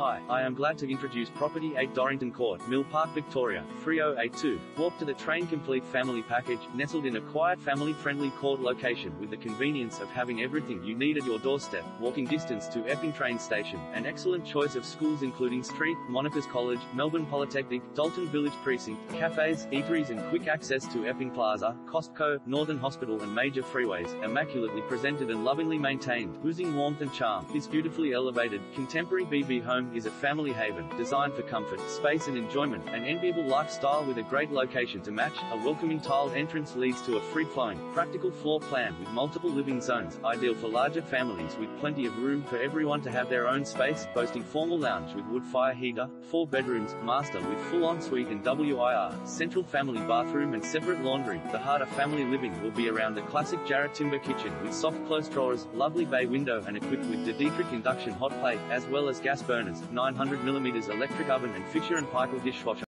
Hi, I am glad to introduce Property 8 Dorrington Court, Mill Park, Victoria, 3082. Walk to the train complete family package, nestled in a quiet family-friendly court location with the convenience of having everything you need at your doorstep, walking distance to Epping Train Station, an excellent choice of schools including St. Monica's College, Melbourne Polytechnic, Dalton Village Precinct, cafes, eateries and quick access to Epping Plaza, Costco, Northern Hospital and major freeways, immaculately presented and lovingly maintained, oozing warmth and charm. This beautifully elevated, contemporary BB home is a family haven, designed for comfort, space and enjoyment, an enviable lifestyle with a great location to match. A welcoming tiled entrance leads to a free-flowing, practical floor plan with multiple living zones, ideal for larger families with plenty of room for everyone to have their own space, boasting formal lounge with wood fire heater, 4 bedrooms, master with full ensuite and WIR, central family bathroom and separate laundry. The heart of family living will be around the classic Jarrah timber kitchen with soft close drawers, lovely bay window and equipped with De Dietrich induction hot plate, as well as gas burners, 900mm electric oven and Fisher and Paykel dishwasher.